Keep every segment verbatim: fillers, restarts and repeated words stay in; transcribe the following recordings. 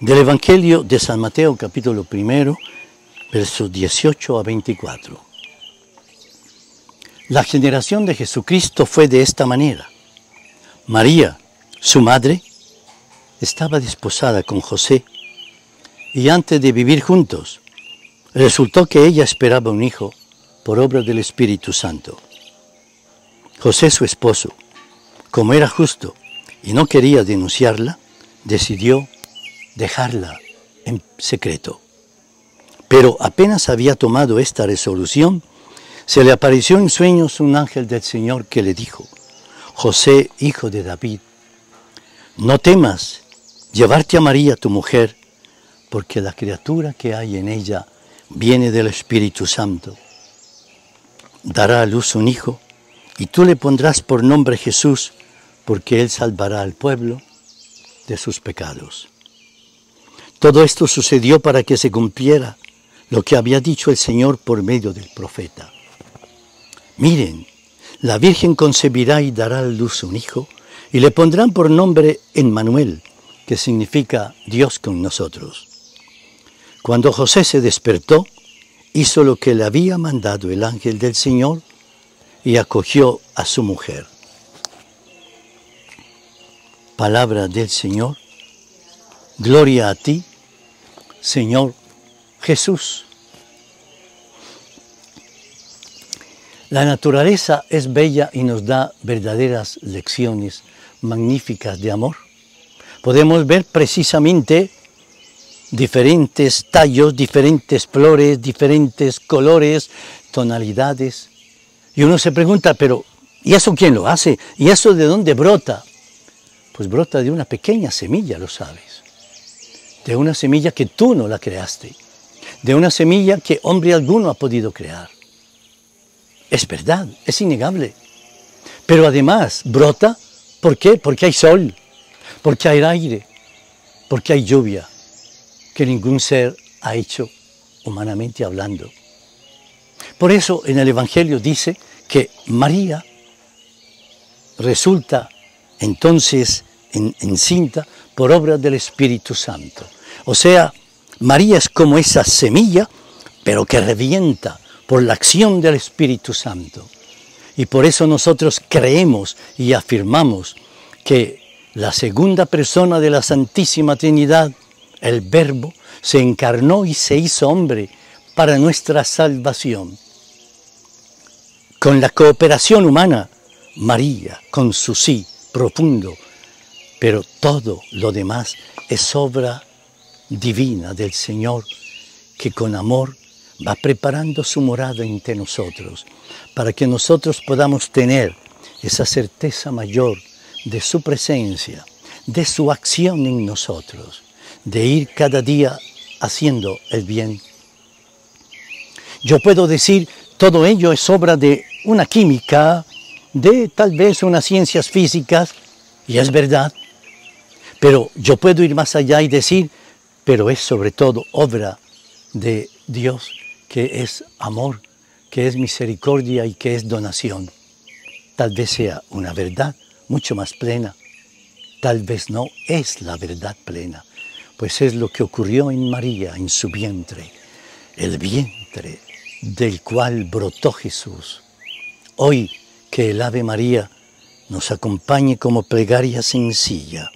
Del Evangelio de San Mateo, capítulo primero, versos dieciocho a veinticuatro. La generación de Jesucristo fue de esta manera. María, su madre, estaba desposada con José, y antes de vivir juntos, resultó que ella esperaba un hijo por obra del Espíritu Santo. José, su esposo, como era justo y no quería denunciarla, decidió dejarla en secreto. Pero apenas había tomado esta resolución, se le apareció en sueños un ángel del Señor que le dijo: José, hijo de David, no temas llevarte a María, tu mujer, porque la criatura que hay en ella viene del Espíritu Santo. Dará a luz un hijo, y tú le pondrás por nombre Jesús, porque él salvará al pueblo de sus pecados. Todo esto sucedió para que se cumpliera lo que había dicho el Señor por medio del profeta. Miren, la Virgen concebirá y dará a luz un hijo, y le pondrán por nombre Emmanuel, que significa Dios con nosotros. Cuando José se despertó, hizo lo que le había mandado el ángel del Señor y acogió a su mujer. Palabra del Señor. Gloria a ti, Señor Jesús. La naturaleza es bella y nos da verdaderas lecciones magníficas de amor. Podemos ver precisamente diferentes tallos, diferentes flores, diferentes colores, tonalidades. Y uno se pregunta, pero ¿y eso quién lo hace? ¿Y eso de dónde brota? Pues brota de una pequeña semilla, lo sabes. De una semilla que tú no la creaste. De una semilla que hombre alguno ha podido crear. Es verdad, es innegable. Pero además brota, ¿por qué? Porque hay sol, porque hay aire, porque hay lluvia, que ningún ser ha hecho humanamente hablando. Por eso en el Evangelio dice que María resulta entonces encinta por obra del Espíritu Santo. O sea, María es como esa semilla, pero que revienta por la acción del Espíritu Santo. Y por eso nosotros creemos y afirmamos que la segunda persona de la Santísima Trinidad, el Verbo, se encarnó y se hizo hombre para nuestra salvación. Con la cooperación humana, María, con su sí profundo, pero todo lo demás es obra divina del Señor, que con amor va preparando su morada entre nosotros, para que nosotros podamos tener esa certeza mayor de su presencia, de su acción en nosotros, de ir cada día haciendo el bien. Yo puedo decir, todo ello es obra de una química, de tal vez unas ciencias físicas, y es verdad, pero yo puedo ir más allá y decir, pero es sobre todo obra de Dios, que es amor, que es misericordia y que es donación. Tal vez sea una verdad mucho más plena, tal vez no es la verdad plena, pues es lo que ocurrió en María, en su vientre, el vientre del cual brotó Jesús. Hoy que el Ave María nos acompañe como plegaria sencilla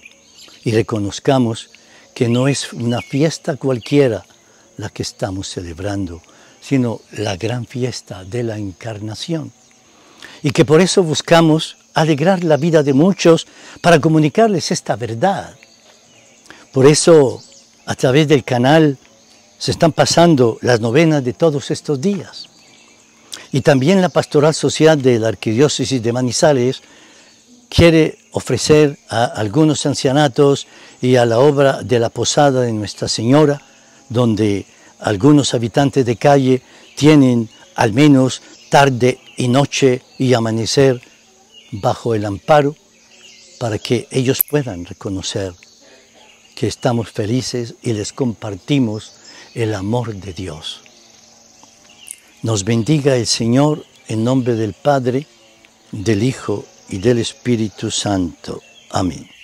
y reconozcamos que no es una fiesta cualquiera la que estamos celebrando, sino la gran fiesta de la encarnación. Y que por eso buscamos alegrar la vida de muchos para comunicarles esta verdad. Por eso, a través del canal, se están pasando las novenas de todos estos días. Y también la Pastoral Social de la Arquidiócesis de Manizales quiere ofrecer a algunos ancianatos y a la obra de la Posada de Nuestra Señora, donde algunos habitantes de calle tienen al menos tarde y noche y amanecer bajo el amparo, para que ellos puedan reconocer que estamos felices y les compartimos el amor de Dios. Nos bendiga el Señor en nombre del Padre, del Hijo y del Espíritu Santo. Amén.